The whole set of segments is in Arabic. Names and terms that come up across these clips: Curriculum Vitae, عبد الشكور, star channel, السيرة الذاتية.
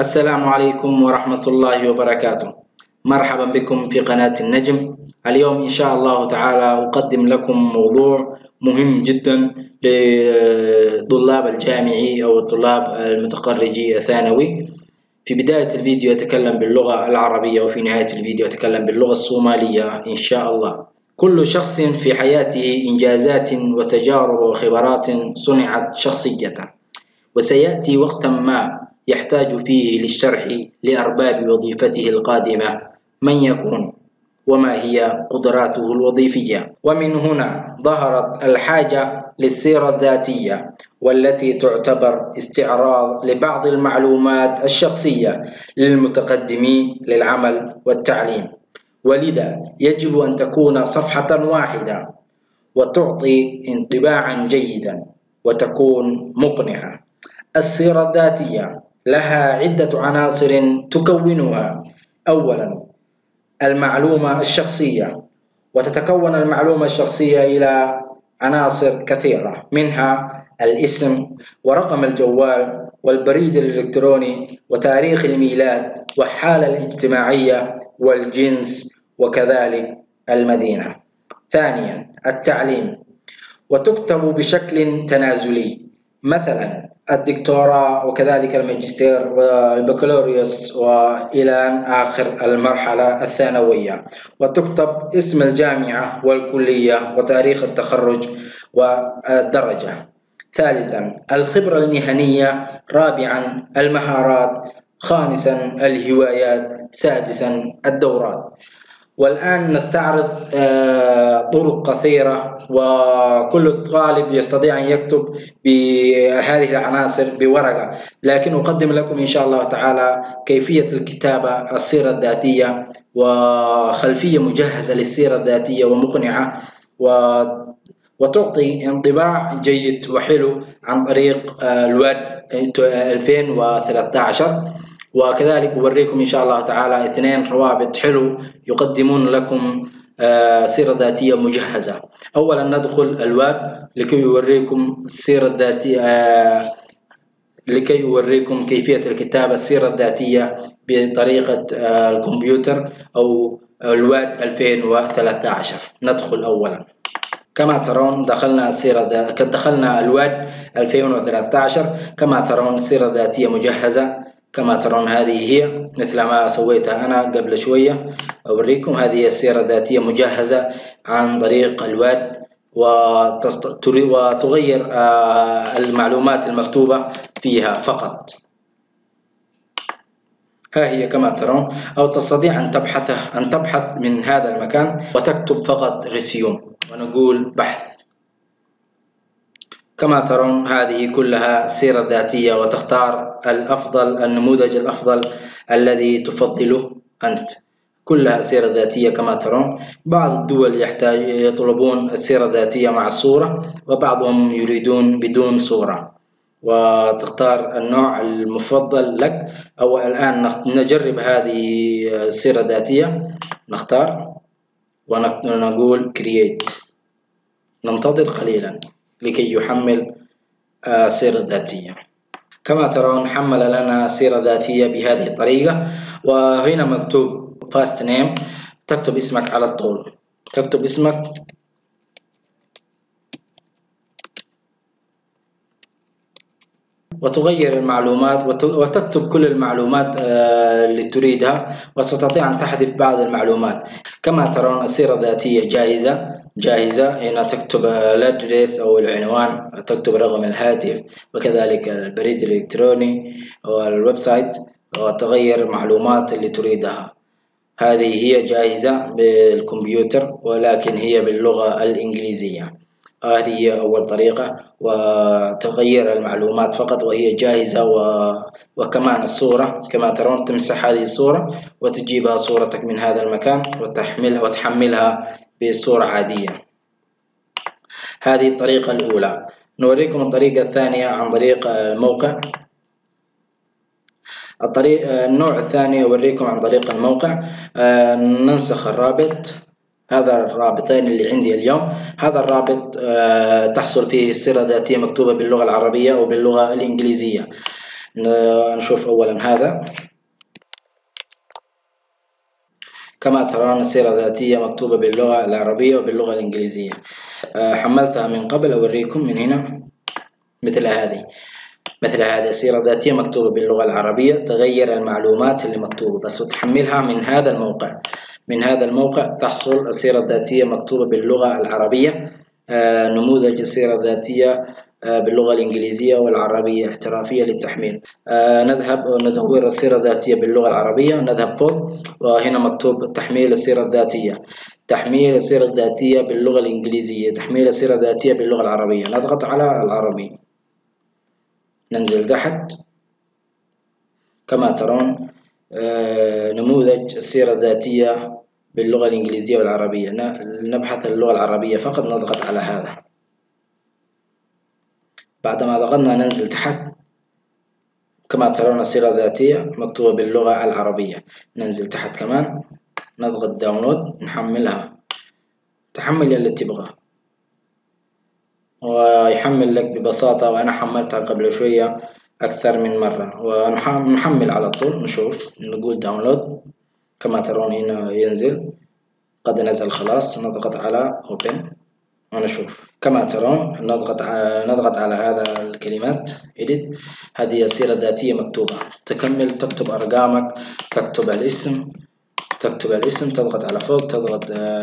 السلام عليكم ورحمة الله وبركاته. مرحبا بكم في قناة النجم. اليوم إن شاء الله تعالى أقدم لكم موضوع مهم جدا لطلاب الجامعي أو الطلاب المتخرجي الثانوي. في بداية الفيديو أتكلم باللغة العربية وفي نهاية الفيديو أتكلم باللغة الصومالية إن شاء الله. كل شخص في حياته إنجازات وتجارب وخبرات صنعت شخصيته، وسيأتي وقتا ما يحتاج فيه للشرح لأرباب وظيفته القادمة من يكون وما هي قدراته الوظيفية. ومن هنا ظهرت الحاجة للسيرة الذاتية، والتي تعتبر استعراض لبعض المعلومات الشخصية للمتقدمين للعمل والتعليم، ولذا يجب أن تكون صفحة واحدة وتعطي انطباعا جيدا وتكون مقنعة. السيرة الذاتية لها عدة عناصر تكونها. أولا المعلومة الشخصية، وتتكون المعلومة الشخصية إلى عناصر كثيرة، منها الاسم ورقم الجوال والبريد الإلكتروني وتاريخ الميلاد والحالة الاجتماعية والجنس وكذلك المدينة. ثانيا التعليم، وتكتب بشكل تنازلي، مثلا الدكتوراه وكذلك الماجستير والبكالوريوس وإلى آخر المرحلة الثانوية، وتكتب اسم الجامعة والكلية وتاريخ التخرج والدرجة. ثالثا الخبرة المهنية، رابعا المهارات، خامسا الهوايات، سادسا الدورات. والآن نستعرض طرق كثيرة، وكل طالب يستطيع أن يكتب بهذه العناصر بورقة، لكن أقدم لكم إن شاء الله تعالى كيفية الكتابة السيرة الذاتية وخلفية مجهزة للسيرة الذاتية ومقنعة وتعطي انطباع جيد وحلو عن طريق الواد 2013. وكذلك أوريكم إن شاء الله تعالى 2 روابط حلو يقدمون لكم سيرة ذاتية مجهزة. أولا ندخل الواب لكي أوريكم كيفية الكتابة السيرة الذاتية بطريقة الكمبيوتر أو الواد 2013. ندخل أولا، كما ترون دخلنا الواد 2013. كما ترون سيرة ذاتية مجهزة، كما ترون هذه هي مثل ما سويتها أنا قبل شوية. أوريكم هذه السيرة الذاتية مجهزة عن طريق الواد، وتغير المعلومات المكتوبة فيها فقط. ها هي كما ترون، أو تستطيع أن تبحث من هذا المكان وتكتب فقط ريسيوم ونقول بحث. كما ترون هذه كلها سيرة ذاتية، وتختار الأفضل، النموذج الأفضل الذي تفضله أنت. كلها سيرة ذاتية كما ترون. بعض الدول يطلبون السيرة الذاتية مع الصورة، وبعضهم يريدون بدون صورة، وتختار النوع المفضل لك. أو الآن نجرب هذه السيرة الذاتية، نختار ونقول create، ننتظر قليلا لكي يحمل السيرة الذاتية. كما ترون حمل لنا سيرة ذاتية بهذه الطريقة، وهنا مكتوب first name، تكتب اسمك على الطول، تكتب اسمك وتغير المعلومات وتكتب كل المعلومات اللي تريدها، وستستطيع أن تحذف بعض المعلومات. كما ترون السيرة الذاتية جاهزة. هنا تكتب الادرس أو العنوان، تكتب رقم الهاتف وكذلك البريد الإلكتروني والويب سايت، وتغير المعلومات اللي تريدها. هذه هي جاهزة بالكمبيوتر، ولكن هي باللغة الإنجليزية. هذه هي أول طريقة، وتغير المعلومات فقط وهي جاهزة. وكمان الصورة كما ترون، تمسح هذه الصورة وتجيبها صورتك من هذا المكان وتحملها بصورة عادية. هذه الطريقة الأولى. نوريكم الطريقة الثانية عن طريق الموقع. النوع الثاني أوريكم عن طريق الموقع. ننسخ الرابط، هذا الرابطين اللي عندي اليوم. هذا الرابط تحصل فيه السيرة الذاتية مكتوبة باللغة العربية أو باللغة الإنجليزية. نشوف أولا هذا. كما ترون السيرة الذاتية مكتوبة باللغة العربية وباللغة الإنجليزية. حملتها من قبل، أوريكم من هنا مثل هذه السيرة الذاتية مكتوبة باللغة العربية، تغير المعلومات اللي مكتوبة بس، وتحملها من هذا الموقع. من هذا الموقع تحصل السيرة الذاتية مكتوبة باللغة العربية، نموذج السيرة الذاتية باللغة الإنجليزية والعربية احترافية للتحميل. نذهب ندور السيرة الذاتية باللغة العربية، نذهب فوق وهنا مكتوب تحميل السيرة الذاتية، تحميل السيرة الذاتية باللغة الإنجليزية، تحميل السيرة الذاتية باللغة العربية. نضغط على العربي، ننزل تحت. كما ترون نموذج السيرة الذاتية باللغة الإنجليزية والعربية. نبحث اللغة العربية فقط، نضغط على هذا. بعدما ضغطنا ننزل تحت. كما ترون السيرة الذاتية مكتوبة باللغة العربية، ننزل تحت كمان، نضغط داونلود، نحملها، تحمل اللي تبغاه ويحمل لك ببساطة. وأنا حملتها قبل شوية أكثر من مرة، ونحمل على طول. نشوف، نقول داونلود. كما ترون هنا ينزل، قد نزل خلاص. نضغط على أوبن ونشوف. كما ترون نضغط على هذا الكلمات إديت. هذه السيرة الذاتية مكتوبة، تكمل، تكتب أرقامك، تكتب الاسم، تضغط على فوق،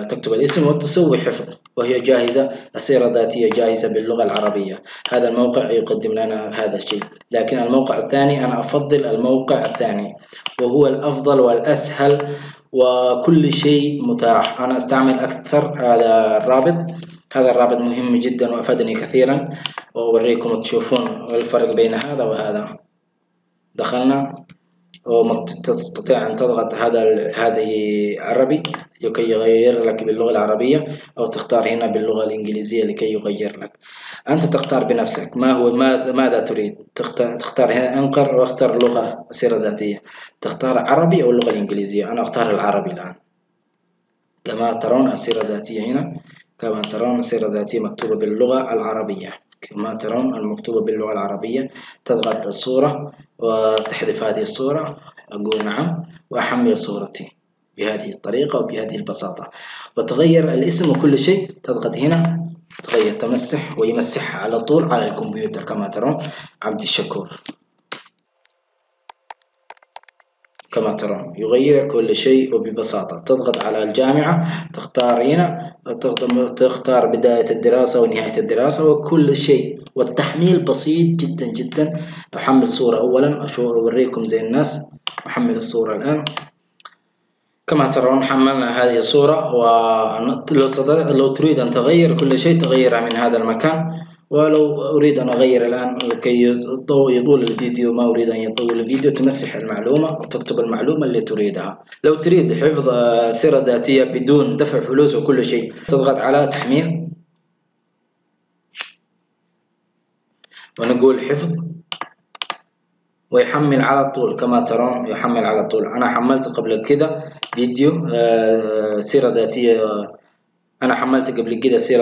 تكتب الاسم وتسوي حفظ، وهي جاهزة، السيرة الذاتية جاهزة باللغة العربية. هذا الموقع يقدم لنا هذا الشيء، لكن الموقع الثاني أنا أفضل الموقع الثاني، وهو الأفضل والأسهل وكل شيء متاح. أنا أستعمل أكثر هذا الرابط. هذا الرابط مهم جدا وأفادني كثيرا، وأوريكم تشوفون الفرق بين هذا وهذا. دخلنا وتستطيع أن تضغط هذه عربي لكي يغير لك باللغة العربية، أو تختار هنا باللغة الإنجليزية لكي يغير لك. أنت تختار بنفسك ماذا تريد. تختار هنا أنقر واختار لغة سيرة ذاتية، تختار عربي أو اللغة الإنجليزية. أنا أختار العربي الآن. كما ترون السيرة الذاتية هنا، كما ترون السيرة الذاتية مكتوبة باللغة العربية. كما ترون المكتوبة باللغة العربية، تضغط الصورة وتحذف هذه الصورة، أقول نعم وأحمل صورتي بهذه الطريقة وبهذه البساطة. وتغير الاسم وكل شيء، تضغط هنا تغير، تمسح ويمسحها على طول على الكمبيوتر. كما ترون عبد الشكور، كما ترون يغير كل شيء وببساطة. تضغط على الجامعة، تختار هنا، تختار بداية الدراسة ونهاية الدراسة وكل شيء. والتحميل بسيط جدا جدا. أحمل صورة أولا أوريكم زي الناس. أحمل الصورة الآن. كما ترون حملنا هذه الصورة. ولو تريد أن تغير كل شيء تغيرها من هذا المكان. ولو أريد أن أغير الآن لكي يطول الفيديو، ما أريد أن يطول الفيديو، تمسح المعلومة وتكتب المعلومة اللي تريدها. لو تريد حفظ سيرة ذاتية بدون دفع فلوس وكل شيء، تضغط على تحميل ونقول حفظ ويحمل على طول. كما ترون يحمل على طول. أنا حملت قبل كده فيديو سيرة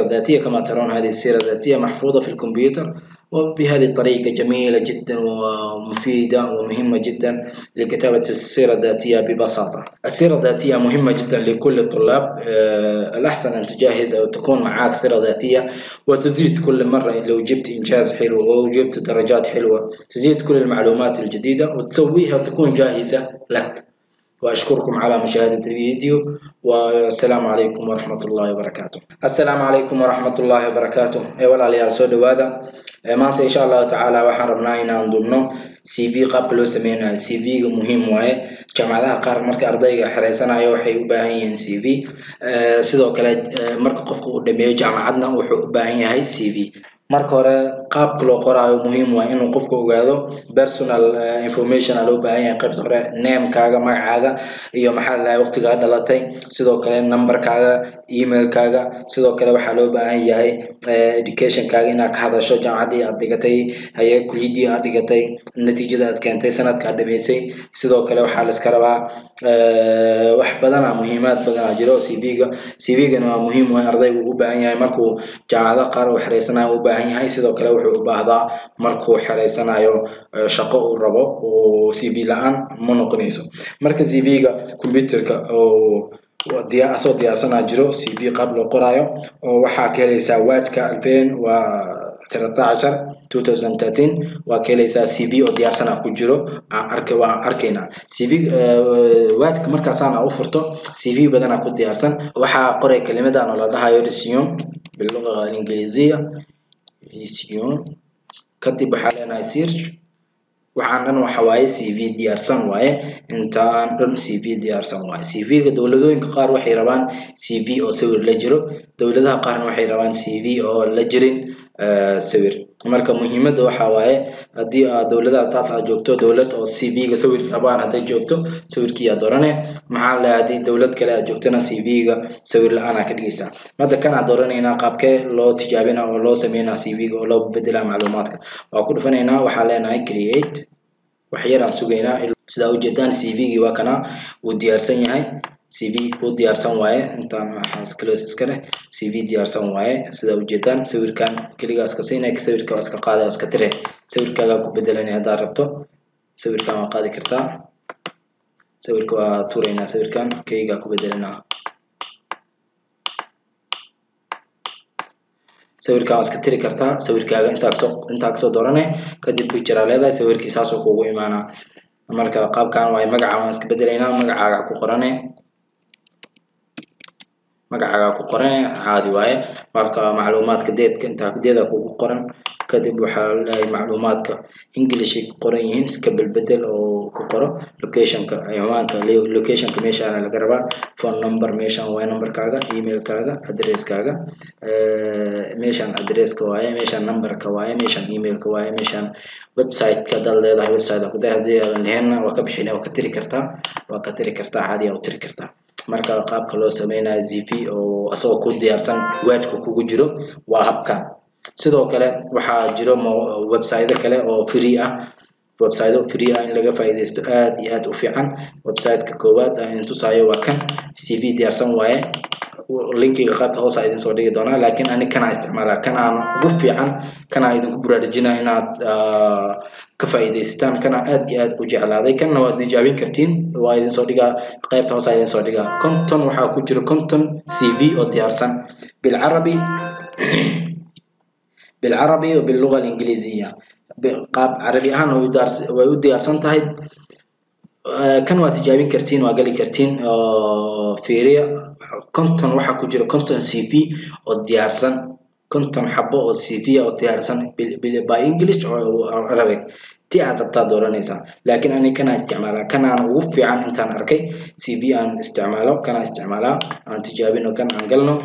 ذاتية، كما ترون هذه السيرة الذاتية محفوظة في الكمبيوتر، وبهذه الطريقة جميلة جدا ومفيدة ومهمة جدا لكتابة السيرة الذاتية ببساطة. السيرة الذاتية مهمة جدا لكل الطلاب. الأحسن أن تجهز أو تكون معاك سيرة ذاتية، وتزيد كل مرة لو جبت إنجاز حلو أو جبت درجات حلوة، تزيد كل المعلومات الجديدة وتسويها وتكون جاهزة لك. وأشكركم على مشاهدة الفيديو، والسلام عليكم ورحمة الله وبركاته. السلام عليكم ورحمة الله وبركاته. أولا يا سود وادا مانت إن شاء الله تعالى وحربناينا ضمنه سي في قبل سمينا سي في مهم وعي جماعة قار مرك أرضية حريصنا يوحي وباهين سي في سدوا كلا مرك قفقو دمية جماعتنا وحباهين هاي سي في. marka hore qaabka loo qoraayo muhiim waa inuu qofku ogaado personal information loo baahan yahay. qaybta hore name-kaaga, magacaaga iyo maxaa la dhahay waqtiga dhalatay, sidoo kale number-kaaga, email-kaaga, sidoo kale waxa loo baahan yahay education-kaaga inaad ka hadasho jaamacadii aad dhigatay, hay'ad kulliyadii aad dhigatay, natiijada aad keentay sanadka aad dhameysay. sidoo kale waxa la iska rabaa wax badan oo muhiimad badan jiro CV-ga. CV-gana waa muhiim waa ardaygu u baahan yahay markuu jaamacada qaar u xareysanayo u baahan yahay sidoo kale wuxuu u baahdaa markuu xiraysanayo shaqo uu rabo oo CV la'aan ma noqonayso marka CV ga computerka oo وديا أسود ديا سنة جرو CV قبل قراية وحكيليسا وادكا 2013 وكيليسا CV وديا سنة كجرو أركوا أركينا CV وادك مركز سنة أوفرتو CV بدنا كديا سنة وح قراية كلمة ده أنا لها يورسيون باللغة الإنجليزية يورسيون كتب حالنا يصير وحنان وحوي CV ديارسان واي إنتان رم CV ديارسان واي CV كدولدو إنك قار وحيران CV أو سوير لجرو دولدها قار وحيران CV أو لجرين سوير مركا مهمة دو حوي دي دولدها تاسع جوكتو دولد أو CV كسوير كبار هذا جوكتو سوير كيا دورانه محل هذه دولد كلا جوكتنا CV كسوير الآن كديسا ماذا كان دورانه هنا قابك لو تجابنا أو لو سمينا CV أو لو بدلا معلوماتك وأقول فنينا وحالنا create وحيران سوينا سدا وجدان CV وكنا وديارسن يهاي CV كود ديارسن واي أنت حاس كلوسس كله CV ديارسن واي سدا وجدان سوير كان كليك أسكسينا كسوير كأسك قادة أسكتره سوير كلا كوبدلني هذا ربطه سوير كان قادة كرتا سوير كوا تورينا سوير كان كليك كوبدلنا sawirka aad iska tiri kartaa sawirkaaga inta aad soo dooranay kadib picture-leedahay sawirkii saas oo kugu imaana marka qaabkan way magacaaga iska bedelaynaa magacaaga ku qoran caadi waaye marka macluumaadka deedka inta deeda kugu qoran kadib waxa la macluumaadka English ku qoran yihiin iska bedel oo ku qoro location-ka ciwaanka location-ka meesha laga raba phone number meesha waa number-kaaga email-kaaga address-kaaga meesha address-ka waa meesha number-ka waa meesha email-ka waa meesha website-ka daldeedahay website-ka ku dahdii leena waa ka bixinaa waa ka tiri kartaa caadi oo tiri kartaa marka qaabka loo sameeyay CV oo asoo ku diyaarsan webka kugu jiro waa habka sidoo kale waxa jiro website-da kale oo free ah website free ah in laga faa'iideysto aad iyo aad u fiican website-ka koowaad ah inta saayo waa kan CV diyaarsan waaye linkiga qaad hoos aad soo dhigi doona laakiin ani kana isticmaalaa kana ugu fiican kana idin ku buraarajinaa inaad ka faa'iideystaan kana aad iyo aad u jeclaaday kana waad ijaabin kartiin waa idin soo dhiga qaybta hoos aad soo dhiga content waxa ku jiro content CV oo diyaarsan bil arabi وباللغة الإنجليزية بقاب عربي أنا ودي أرسل تايب كانوا تجاوبين كرتين وقالي كرتين فيري كنتن وح كوجر كنتن CV ودي أرسل كنتن حبوا أو CV ودي أرسل بالإنجليش أو عربي تي عربتها دورانيسا لكن أنا كان استعمالها كان أنا وفي عن إنتان أركي CV أن استعماله كان استعمالها أن تجاوبينه كان أنقلنه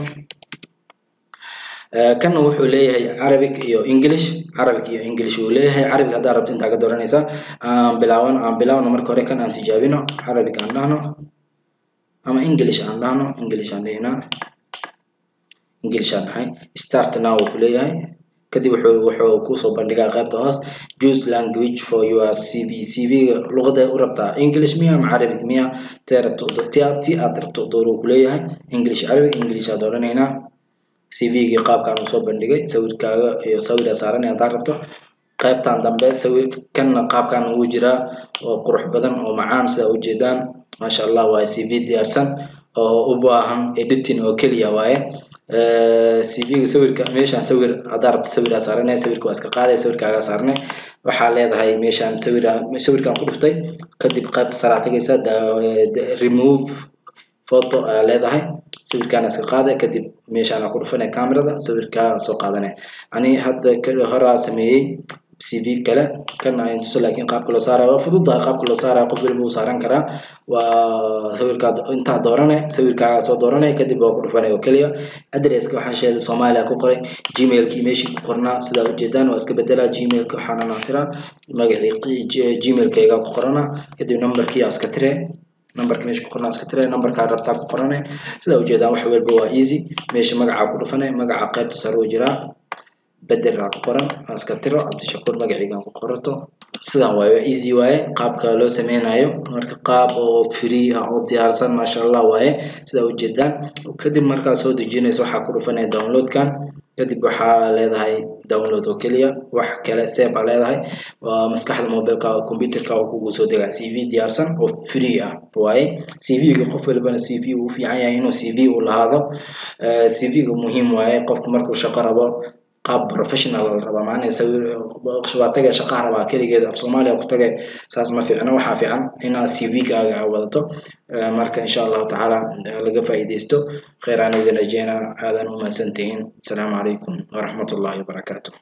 كان وحو ليه عربي إيو إنجليش وليه عربي هذا ربط انتا قدران إيسا بلاون نمر كوري كان أنت جابينو عربي كان لهنو أما إنجليش عن لهنو start now وحو ليه كدي وحو كوسو بندقاء غابتا هاس choose language for your CV لغة ده ربطة إنجليش مية مع عربي مية تي ربطو دورو ليه إنجليش عربي إنجليش هدوران هنا CV قاب كانوا صوب بندقي سوير كا يسوي أسارن يتعرضوا قاب تندم به سوير كنا قاب كانوا وجرا وقروح بدن ومعان سوجدان ما شاء الله واي CV ديارسن وباهم إدتين وكليا واي CV سوير كميشان سوير أدارب سوير أسارن سوير كواس كقاعدة سوير كأسارن وحالات هاي ميشان سوير كان قروفتي قد بقاب سرعتك يسد remove photo على هاي سوير كان أسقاده كدب مش أنا أقول فنا كاميرا ده سوير كا سقادنا يعني هذا كله هرا سميه CV كله كنا ينتسل لكن قاب كله صار وفضل ده قاب كله صار قبل بو صارن كرا وسوير كا أنت دورنا سوير كا صو دورنا كدب أقول فنا وكليه أدرس كحشة الصومالي كقري جيميل كيمشي كقرنا سداو جدا واسك بدلا جيميل كحنا نعترا مقلقي جيميل كيجا كقرنا كدب نمبر كي أسكتره نمبر كميش كقرنا اسكتري نمبر كا ربطا كقرنا سدا وجيدان وحويل بوا ايزي ميش مغعا كدفنه مغعا قيبتا سارو جرا بدل عن قرن أسكت ترى عبد الشكور ما قاعد يجمع قرطه صدق واي إيزي واي قاب كلو سمينا يوم مرك قاب أو فري أو ديارسان ما شاء الله واي صدق جدا وكده مركز هو دجينس وحكرو فني داونلود كان كده بحال هذا هاي داونلود وكليا وحكلا سيب على هذا هاي ومسكح الموبايل كاو كمبيوتر كاو كوجو صدق سي في ديارسان أو فري واي سي في يقف البنا سي في وفي عينه سي في ولا هذا سي في مهم واي قف مركو شقربا قاب بروفيشنال ربع معنا يسوي شواتجا شقة ربع كل جد في صوماليا كتجا ساس ما في أنا وحافي عن هنا سي في كا عوضته مركا إن شاء الله تعالى لقى فائدته خير عن إذا لجينا هذا هما سنتين. السلام عليكم ورحمة الله وبركاته.